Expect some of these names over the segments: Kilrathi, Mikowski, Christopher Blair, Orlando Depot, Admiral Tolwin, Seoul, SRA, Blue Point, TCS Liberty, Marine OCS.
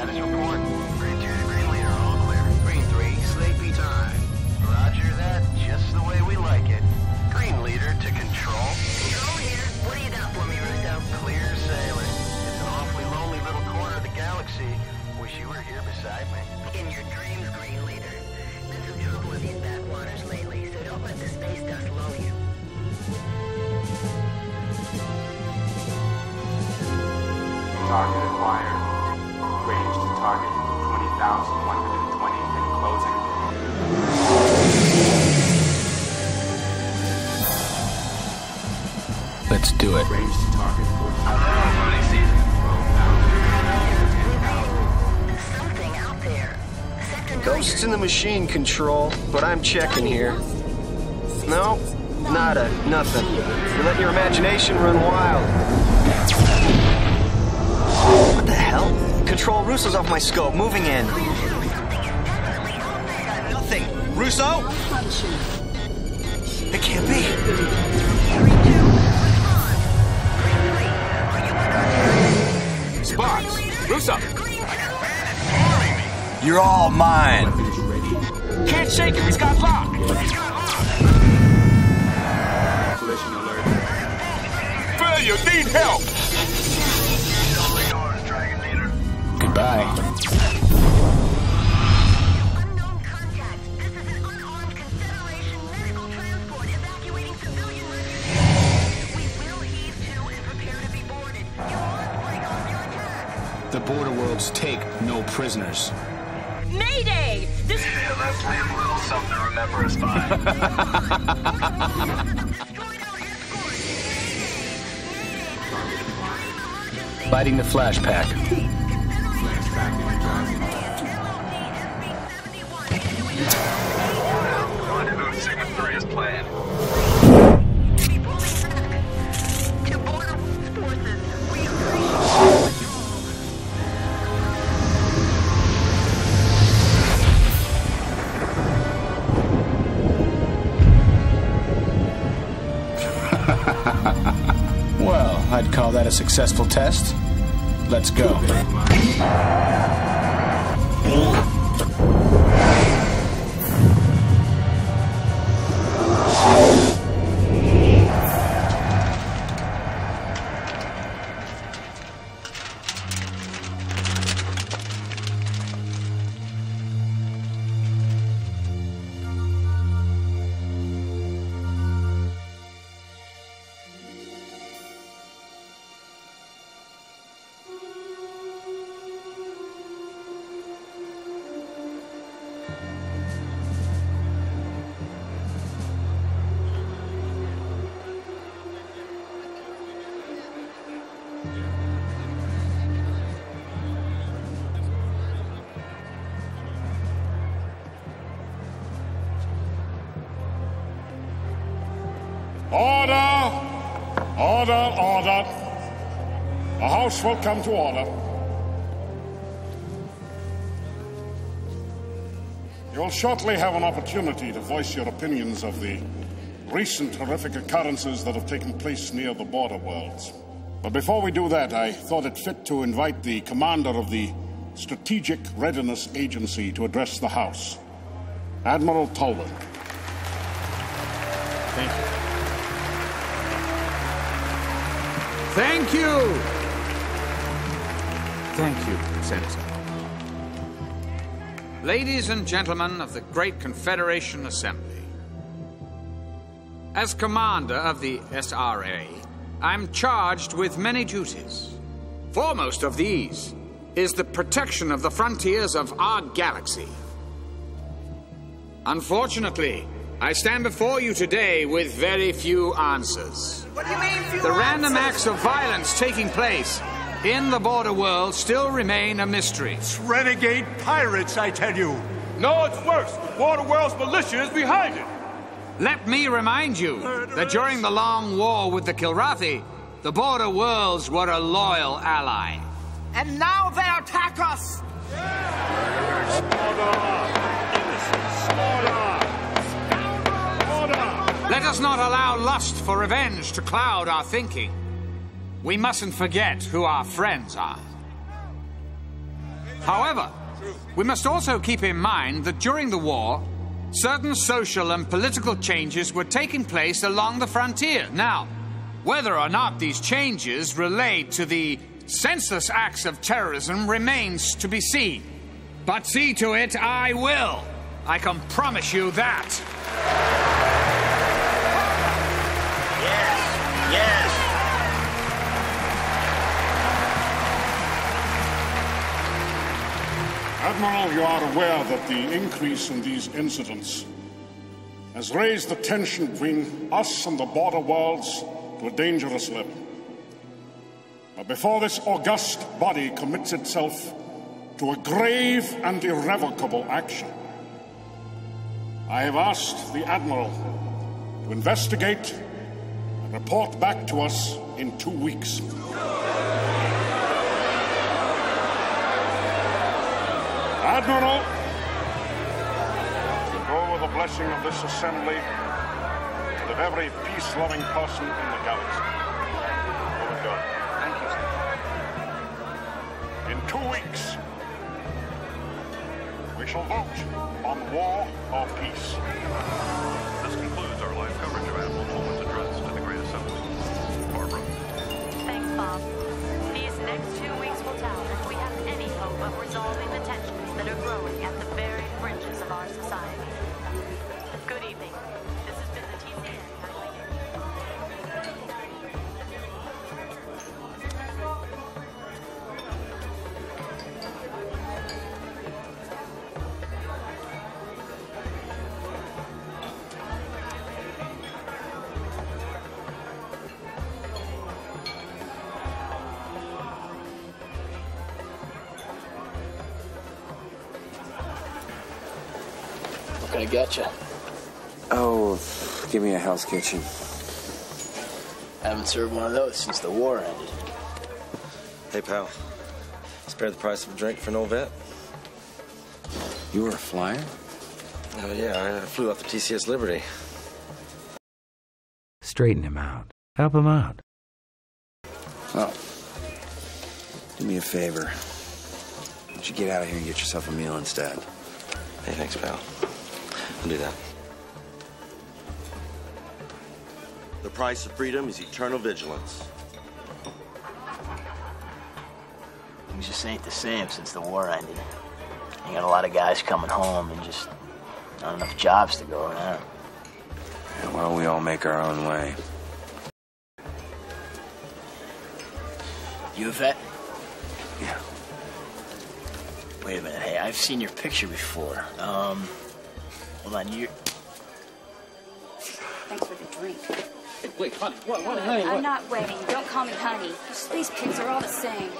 Status report. Green 2 to Green Leader, all clear. Green 3, sleepy time. Roger that, just the way we like it. Green Leader to Control. Control here. What do you got for me, Russo? Clear sailing. It's an awfully lonely little corner of the galaxy. Wish you were here beside me. In your dreams, Green Leader. Been some trouble with these backwaters lately, so don't let the space dust lull you. Target acquired. Range to target 20,120 and closing. Let's do it. Range to target 14,000. Something out there. Sector Ghosts in the machine, Control, but I'm checking here. No, nada, nothing. You're letting your imagination run wild. What the hell? Control, Russo's off my scope. Moving in. Nothing. Russo? It can't be. Spock! Russo! You're all mine. Can't shake him. He's got locked. Failure. Need help. Goodbye. Unknown contact. This is an unarmed Confederation medical transport evacuating civilian residents. We will heave to and prepare to be boarded. You must break off your attack. The border worlds take no prisoners. Mayday! This yeah, let's leave a little something to remember us by. Biting the flashpack. Well, I'd call that a successful test. Let's go. Order. The House will come to order. You'll shortly have an opportunity to voice your opinions of the recent horrific occurrences that have taken place near the border worlds. But before we do that, I thought it fit to invite the commander of the Strategic Readiness Agency to address the House, Admiral Tolwin. Thank you. Thank you! Thank you, Senator. Ladies and gentlemen of the Great Confederation Assembly, as commander of the SRA, I'm charged with many duties. Foremost of these is the protection of the frontiers of our galaxy. Unfortunately, I stand before you today with very few answers. What do you mean, few The random answers? Acts of violence taking place in the border world still remain a mystery. It's renegade pirates, I tell you. No, it's worse. The border world's militia is behind it. Let me remind you that during the long war with the Kilrathi, the border worlds were a loyal ally. And now they attack us! Yeah. Let us not allow lust for revenge to cloud our thinking. We mustn't forget who our friends are. However, we must also keep in mind that during the war, certain social and political changes were taking place along the frontier. Now, whether or not these changes relate to the senseless acts of terrorism remains to be seen. But see to it I will. I can promise you that. Yes, yes. Admiral, you are aware that the increase in these incidents has raised the tension between us and the border worlds to a dangerous level. But before this august body commits itself to a grave and irrevocable action, I have asked the Admiral to investigate and report back to us in 2 weeks. Admiral, you go with the blessing of this assembly and of every peace-loving person in the galaxy. Over go. Thank you, sir. In 2 weeks, we shall vote on war or peace. This concludes our live coverage of Admiral Tolwin's address to the Great Assembly. Barbara. Thanks, Bob. These next 2 weeks will tell if we have any hope of resolving the tension that are growing at the very fringes of our society. Good evening. This has been the TCS. I gotcha. Oh, give me a house kitchen. I haven't served one of those since the war ended. Hey, pal. Spare the price of a drink for an old vet? You were a flyer? Oh, yeah. I flew off the TCS Liberty. Straighten him out. Help him out. Oh. Do me a favor. Why don't you get out of here and get yourself a meal instead? Hey, thanks, pal. I'll do that. The price of freedom is eternal vigilance. Things just ain't the same since the war ended. You got a lot of guys coming home and just not enough jobs to go around. Yeah, well, we all make our own way. You a vet? Yeah. Wait a minute. Hey, I've seen your picture before. Hold on, you... Thanks for the drink. Hey, wait, honey, what, no, honey, I'm not waiting. Don't call me honey. Just these pigs are all the same.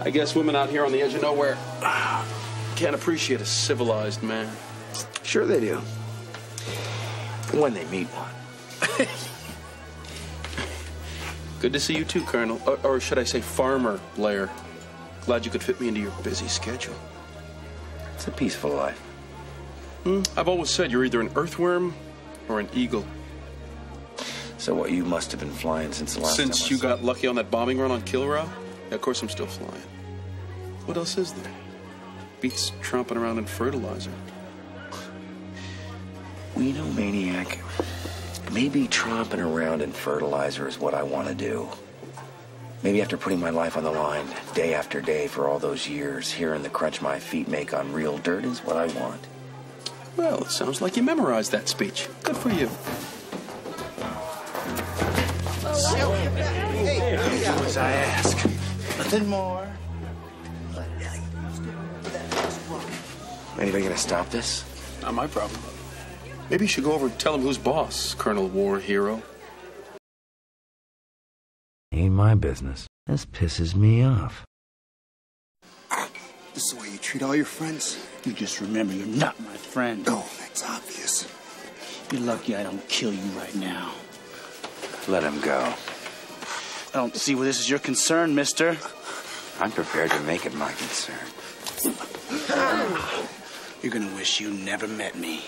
I guess women out here on the edge of nowhere can't appreciate a civilized man. Sure they do. When they meet one. Good to see you too, Colonel, or should I say Farmer Blair. Glad you could fit me into your busy schedule. It's a peaceful life. I've always said you're either an earthworm or an eagle. So what, you must have been flying since the last time. Since you got lucky on that bombing run on Kilrathi? Yeah, of course I'm still flying. What else is there? Beats tromping around in fertilizer. Well, you know, maniac, maybe tromping around in fertilizer is what I want to do. Maybe after putting my life on the line, day after day for all those years, hearing the crunch my feet make on real dirt is what I want. Well, it sounds like you memorized that speech. Good for you. Hey, do as I ask. Nothing more. Anybody gonna stop this? Not my problem. Maybe you should go over and tell him who's boss, Colonel War Hero. Ain't my business. This pisses me off. This is the way you treat all your friends? You just remember you're not my friend. Oh, that's obvious. You're lucky I don't kill you right now. Let him go. I don't see where this is your concern, mister. I'm prepared to make it my concern. You're gonna wish you never met me.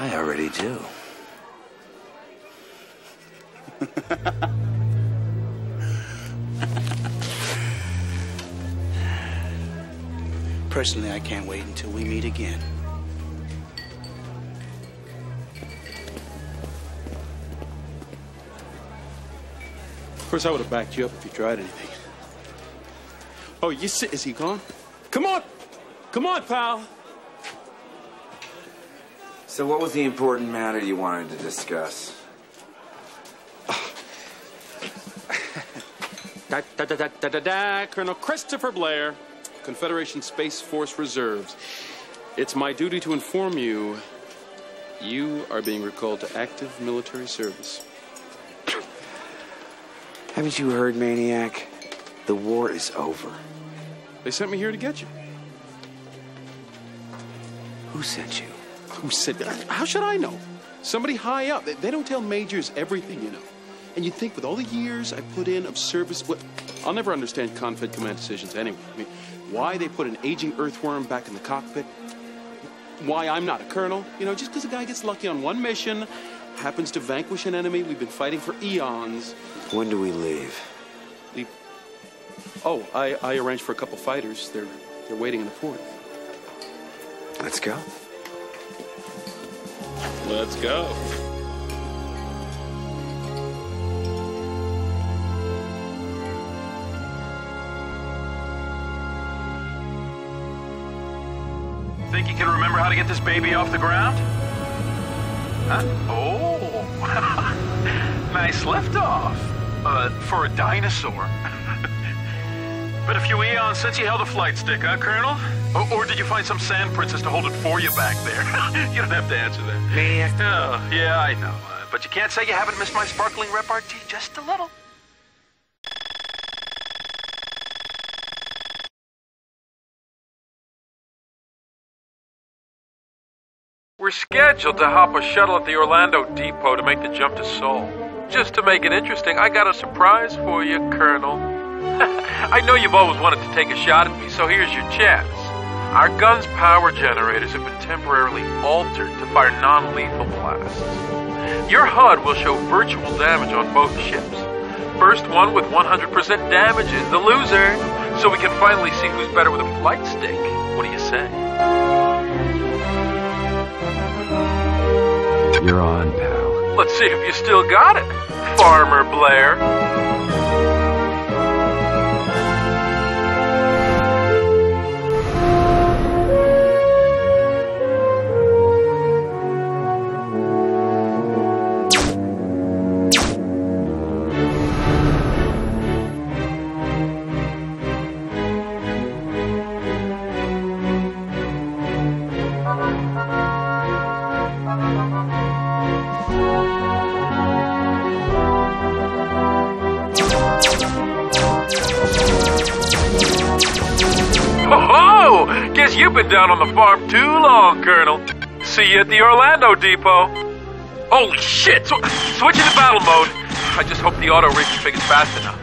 I already do. Personally, I can't wait until we meet again. Of course, I would have backed you up if you tried anything. Oh, you sit. Is he gone? Come on! Come on, pal! So what was the important matter you wanted to discuss? Colonel Christopher Blair, Confederation Space Force Reserves. It's my duty to inform you, you are being recalled to active military service. Haven't you heard, Maniac? The war is over. They sent me here to get you. Who sent you? Who said that? How should I know? Somebody high up. They don't tell majors everything, you know. And you'd think with all the years I put in of service... Well, I'll never understand Confed command decisions anyway. I mean, why they put an aging earthworm back in the cockpit, why I'm not a colonel. You know, just because a guy gets lucky on one mission, happens to vanquish an enemy we've been fighting for eons. When do we leave? Leave? Oh, I arranged for a couple fighters. They're waiting in the port. Let's go. Let's go. Think you can remember how to get this baby off the ground? Huh? Oh, nice liftoff. For a dinosaur. But a few eons since you held a flight stick, huh, Colonel? Or did you find some sand princess to hold it for you back there? You don't have to answer that. Maniac. Oh, yeah, I know. But you can't say you haven't missed my sparkling repartee just a little. We're scheduled to hop a shuttle at the Orlando Depot to make the jump to Seoul. Just to make it interesting, I got a surprise for you, Colonel. I know you've always wanted to take a shot at me, so here's your chance. Our gun's power generators have been temporarily altered to fire non-lethal blasts. Your HUD will show virtual damage on both ships. First one with 100% damage is the loser, so we can finally see who's better with a flight stick. What do you say? You're on, pal. Let's see if you still got it, Farmer Blair. You've been down on the farm too long, Colonel. See you at the Orlando Depot. Holy shit! Switching to battle mode. I just hope the auto rig config is fast enough.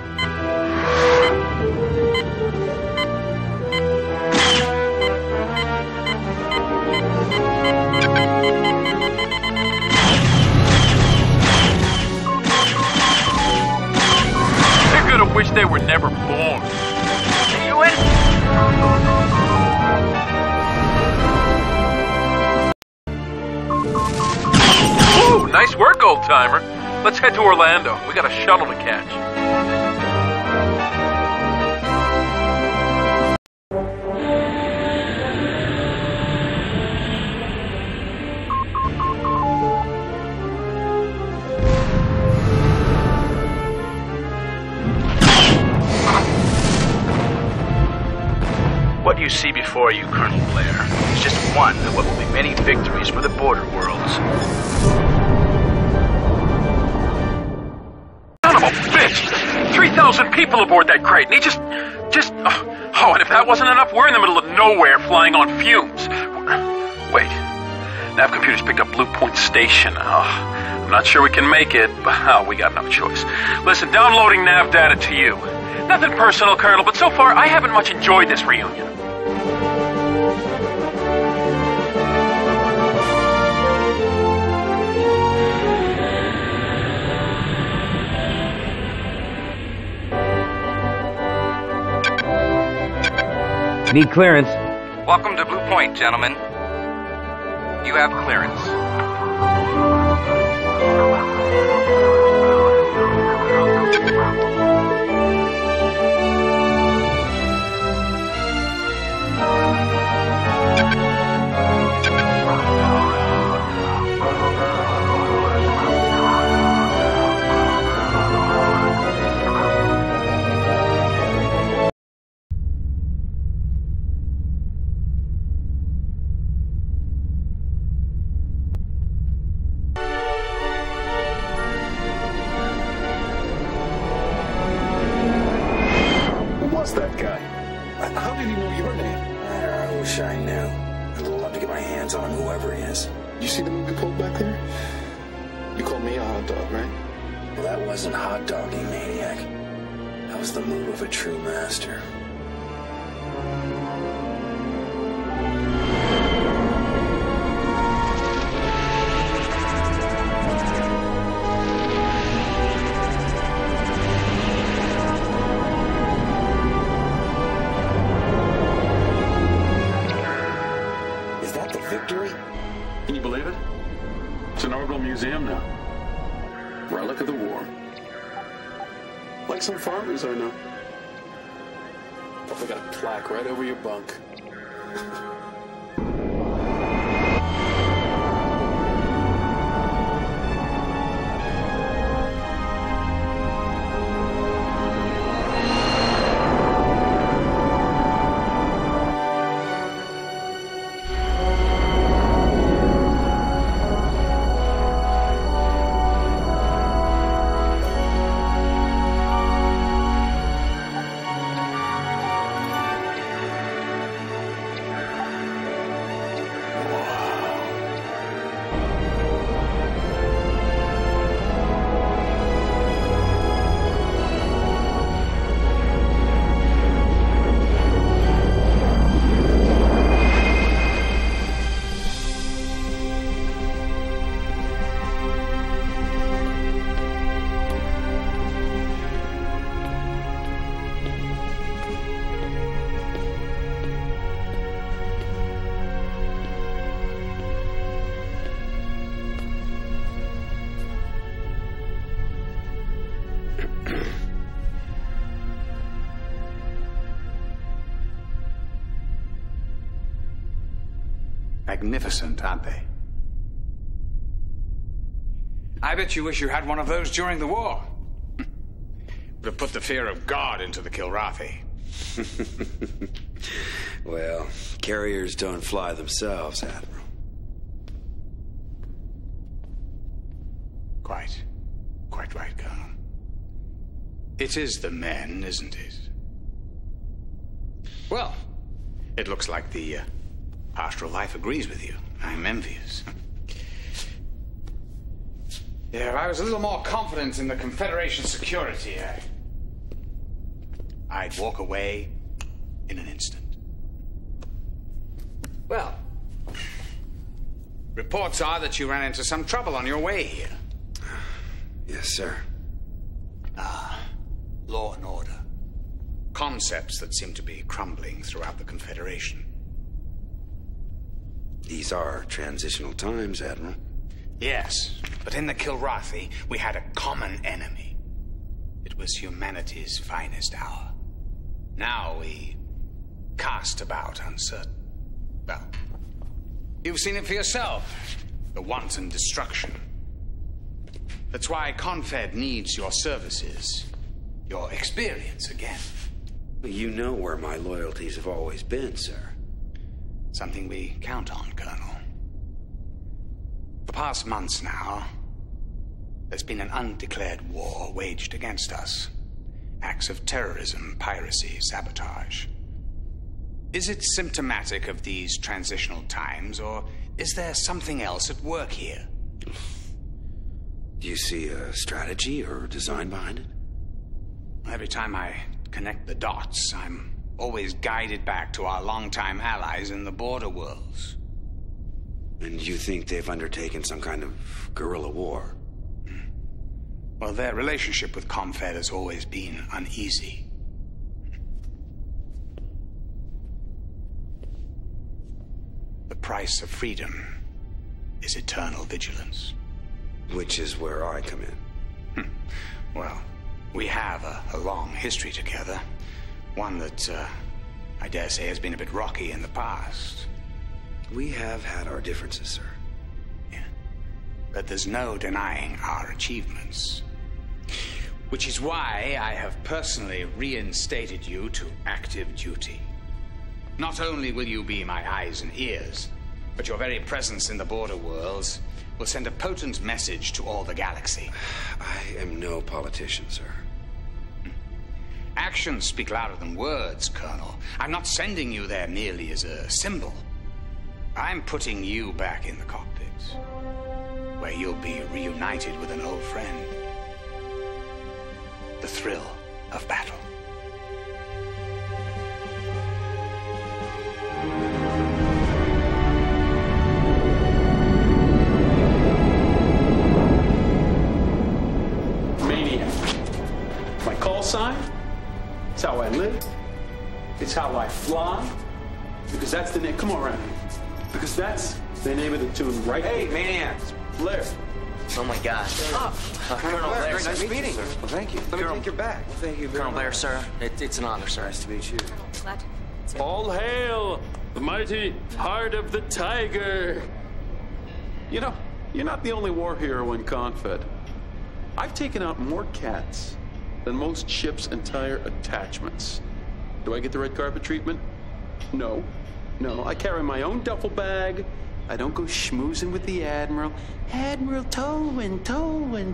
They're gonna wish they were never born. You in? Nice work, old-timer. Let's head to Orlando. We got a shuttle to catch. What you see before you, Colonel Blair, is just one of what will be many victories for the border worlds. Bitch! 3,000 people aboard that crate, and he just... Oh, and if that wasn't enough, we're in the middle of nowhere flying on fumes. Wait. Nav computers picked up Blue Point Station. I'm not sure we can make it, but we got no choice. Listen, downloading nav data to you. Nothing personal, Colonel, but so far, I haven't much enjoyed this reunion. need clearance. Welcome to Blue Point, gentlemen. You have clearance. Magnificent, aren't they? I bet you wish you had one of those during the war. Would have put the fear of God into the Kilrathi. Well, carriers don't fly themselves, Admiral. Quite right, Colonel. It is the men, isn't it? Well, it looks like the pastoral life agrees with you. I'm envious. Yeah, if I was a little more confident in the Confederation's security, I'd walk away in an instant. Well, reports are that you ran into some trouble on your way here. Yes, sir. Law and order. Concepts that seem to be crumbling throughout the Confederation. These are transitional times, Admiral. Yes, but in the Kilrathi, we had a common enemy. It was humanity's finest hour. Now we cast about uncertain. Well, you've seen it for yourself, the wanton destruction. That's why Confed needs your services, your experience again. You know where my loyalties have always been, sir. Something we count on, Colonel. For the past months now, there's been an undeclared war waged against us. Acts of terrorism, piracy, sabotage. Is it symptomatic of these transitional times, or is there something else at work here? Do you see a strategy or design behind it? Every time I connect the dots, I'm always guided back to our longtime allies in the border worlds. And you think they've undertaken some kind of guerrilla war? Well, their relationship with Confed has always been uneasy. price of freedom is eternal vigilance. Which is where I come in. Well, we have a long history together. One that, I dare say, has been a bit rocky in the past. We have had our differences, sir. Yeah. But there's no denying our achievements. Which is why I have personally reinstated you to active duty. Not only will you be my eyes and ears, but your very presence in the border worlds will send a potent message to all the galaxy. I am no politician, sir. Actions speak louder than words, Colonel. I'm not sending you there merely as a symbol. I'm putting you back in the cockpit, where you'll be reunited with an old friend. The thrill of battle. Maniac. My call sign? It's how I live. It's how I fly. Because that's the name. Come on, around here. Because that's the name of the tune, right? Hey, Maniac. Blair. Oh my gosh. Colonel Blair, nice meeting you, sir. Well, thank you. Let me take your back. Well, thank you, Colonel Blair, sir. It's an honor, sir. Nice to meet you. Glad. All hail the mighty heart of the tiger. You know, you're not the only war hero in Confed. I've taken out more cats than most ships' entire attachments. Do I get the red carpet treatment? No. No, I carry my own duffel bag. I don't go schmoozing with the Admiral. Admiral Tolwin.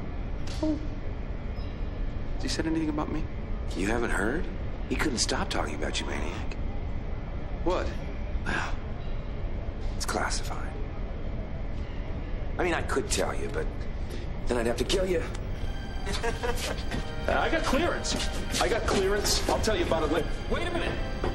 Has he said anything about me? You haven't heard? He couldn't stop talking about you, Maniac. What? Well, it's classified. I mean, I could tell you, but then I'd have to kill you. I got clearance. I'll tell you about it later. Wait a minute.